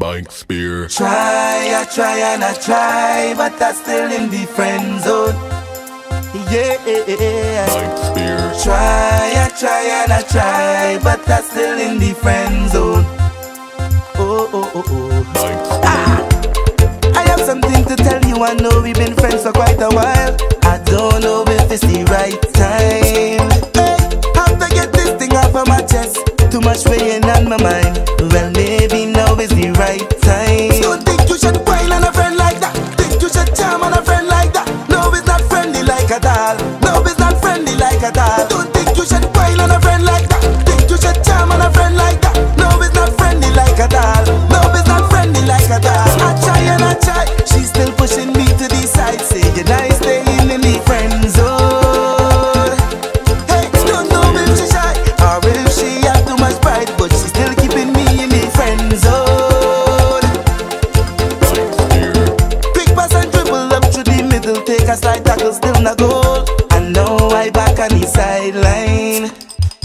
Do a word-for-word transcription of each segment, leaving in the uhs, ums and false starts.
Mike Spear. Try, I try and I try, but I'm still in the friend zone. Yeah, Mike Spear. Try, I try and I try, but I'm still in the friend zone. Oh, oh, oh, oh. Mike Spear. Ah, I have something to tell you. I know we've been friends for quite a while. I don't know if it's the right time. Hey, have to get this thing off of my chest. Too much weighing on my mind. Well, maybe now is the right time. Don't think you should whine on a friend like that. Think you should charm on a friend like that. No, it's not friendly like at all. No, it's not friendly like at all. Don't think you should whine on a friend like that. Think you should charm on a friend like that. No, it's not friendly like at all. No, it's not friendly like at all. I try and I try, she's still pushing me to the side. Say you're nice, staying in the friend zone. Hey, don't know if she's shy or if she have too much pride, but she's still keeping me in the friend zone. Take a slide tackle, still not goal. And now I back on the sideline.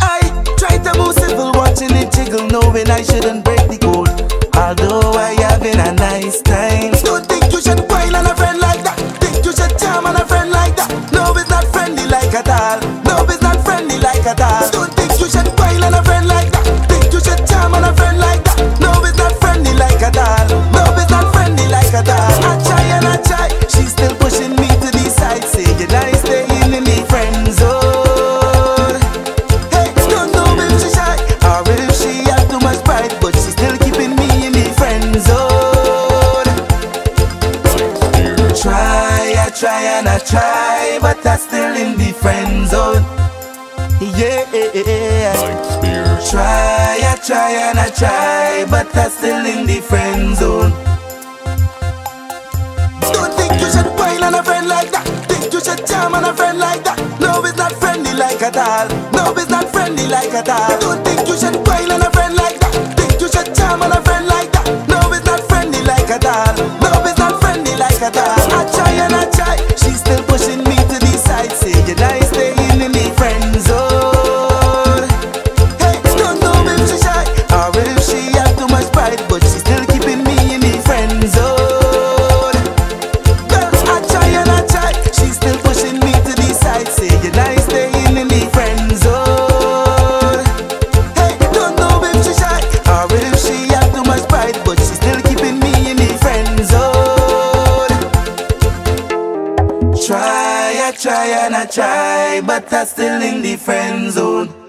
I try to move civil, watching it jiggle, knowing I shouldn't break the code. Although I having a nice time. Don't think you should whine on a friend like that. Think you should charm on a friend like that. No, it's not friendly like at all. No, it's not friendly like at all. Don't think you should whine on a friend like that. Think you should charm on a friend like that. No, it's not friendly like at all. No, it's not friendly like at all. I try and I try, she's still pushing me to the side, saying I stay in the friend zone. Hey, don't know if she's shy or if she has too much pride, but she's still keeping me in the friend zone. Try, I try and I try, but I'm still in the friend zone. Yeah, Mike Spear. Try, I try and I try, but I'm still in the friend zone. Don't think you should whine on a friend like that. Think you should charm on a friend like that. No, it's not friendly like at all. No, it's not friendly like at all. Don't think you should whine on a friend like that. Think you should charm on a friend like that. No, it's not friendly like at all. No, it's not friendly like at all. I try and I try, she's still pushing me to the side, saying I stay in the friend zone. Hey, don't know if she's shy or if she have too much pride, but she's still keeping me in the friend zone. Try, I try and I try, but I'm still in the friend zone.